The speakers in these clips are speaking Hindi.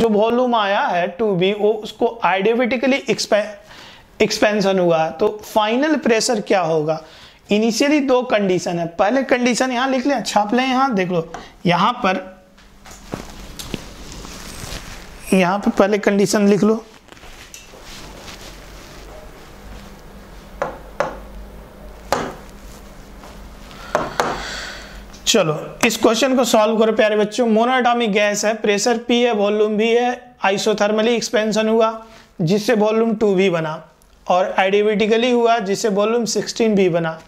जो वॉल्यूम आया है 2b वो उसको आइडियोमेटिकली एक्सपेंशन हुआ, तो फाइनल प्रेशर क्या होगा। इनिशियली दो कंडीशन है, पहले कंडीशन यहां लिख लें, छाप लें, यहां देख लो, यहां पर पहले कंडीशन लिख लो। चलो इस क्वेश्चन को सॉल्व करो प्यारे बच्चों। मोनोएटॉमिक गैस है, प्रेशर P है, वॉल्यूम भी है, आइसोथर्मली एक्सपेंशन हुआ जिससे वॉल्यूम 2B बना और एडियाबेटिकली हुआ जिससे वॉल्यूम 16B बना।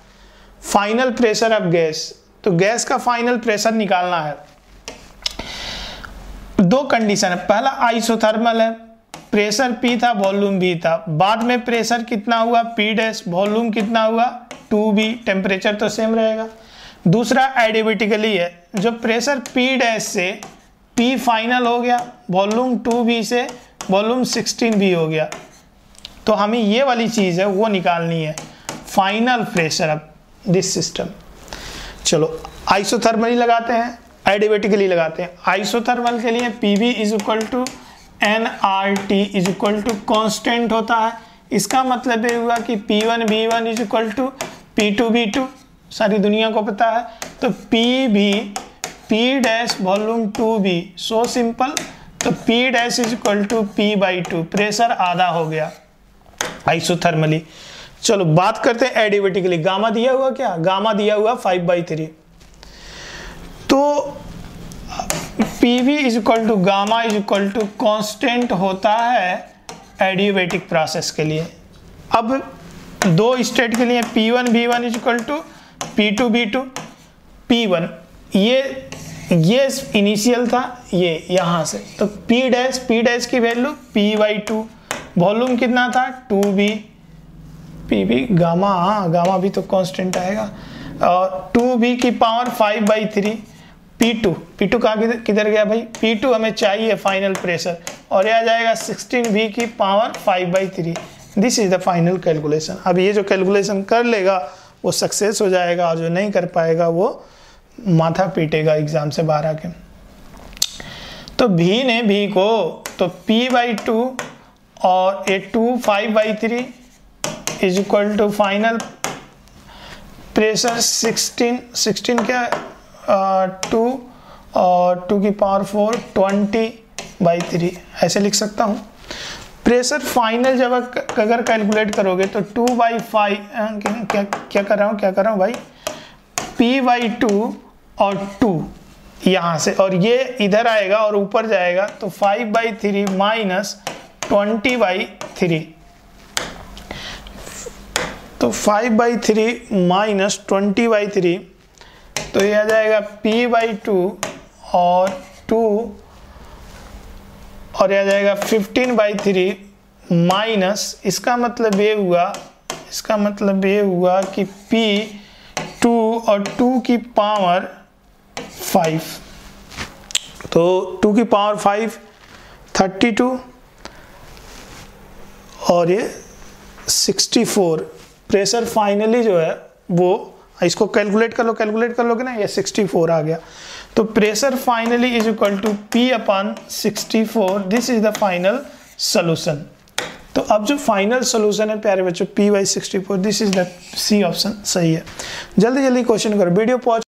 फाइनल प्रेशर ऑफ गैस, तो गैस का फाइनल प्रेशर निकालना है। दो कंडीशन है, पहला आइसोथर्मल है, प्रेशर P था वॉल्यूम भी था, बाद में प्रेशर कितना हुआ P डैश, वॉल्यूम कितना हुआ 2B, टेम्परेचर तो सेम रहेगा। दूसरा एडियाबेटिकली है, जो प्रेशर P डैश से P फाइनल हो गया, वॉल्यूम 2B से वॉल्यूम 16B हो गया, तो हमें ये वाली चीज़ है वो निकालनी है, final pressure of this system. चलो आइसोथर्मली लगाते हैं, एडियाबेटिकली लगाते हैं। आइसोथर्मल के लिए PV is equal to nRT is equal to constant होता है, इसका मतलब ये हुआ कि P1V1 is equal to P2V2, सारी दुनिया को पता है। तो P dash volume 2B, so simple, तो P dash is equal to P/2, pressure आधा हो गया आइसोथर्मली। चलो बात करते हैं एडियाबेटिकली। गामा दिया हुआ, क्या गामा दिया हुआ 5/3, तो PV is equal to gamma is equal to constant होता है एडियाबेटिक प्रोसेस के लिए। अब दो स्टेट के लिए P1V1 is equal to P2V2, P1 ये इनिशियल था, ये यहाँ से, तो P डैश की वैल्यू P/2, वॉल्यूम कितना था 2B, PB गामा, हाँ गामा भी तो कांस्टेंट आएगा, और 2B की पावर 5/3। P2 कहाँ किधर गया भाई, P2 हमें चाहिए फाइनल प्रेशर, और यह आ जाएगा 16B की power 5/3। This is the final calculation. अब ये जो कैलकुलेशन कर लेगा वो सक्सेस हो जाएगा, और जो नहीं कर पाएगा वो माथा पीटेगा एग्जाम से बाहर आके। तो भी ने भी को, तो P/2 और ए 2 5/3 is equal to final pressure 16 क्या है 2 और 2 की पावर 4 20/3, ऐसे लिख सकता हूँ। प्रेशर फाइनल जब अगर कैलकुलेट करोगे तो 2/5 क्या कर रहा हूँ भाई, P/2 और 2 यहाँ से, और ये इधर आएगा और ऊपर जाएगा, तो 5/3 माइनस 20/3, तो 5/3 माइनस 20/3, तो ये आ जाएगा P/2 और 2, और यह आ जाएगा 15/3 माइनस, इसका मतलब ये हुआ कि P2 और 2 की पावर 5, तो 2 की पावर 5 32 और ये 64। प्रेशर फाइनली जो है वो, इसको कैलकुलेट कर लोगे ना, ये 64 आ गया, तो pressure finally is equal to P/64। This is the final solution. तो अब जो फाइनल सोल्यूशन है प्यारे बच्चों P/64, this is the C option सही है। जल्दी जल्दी क्वेश्चन करो, वीडियो पॉज।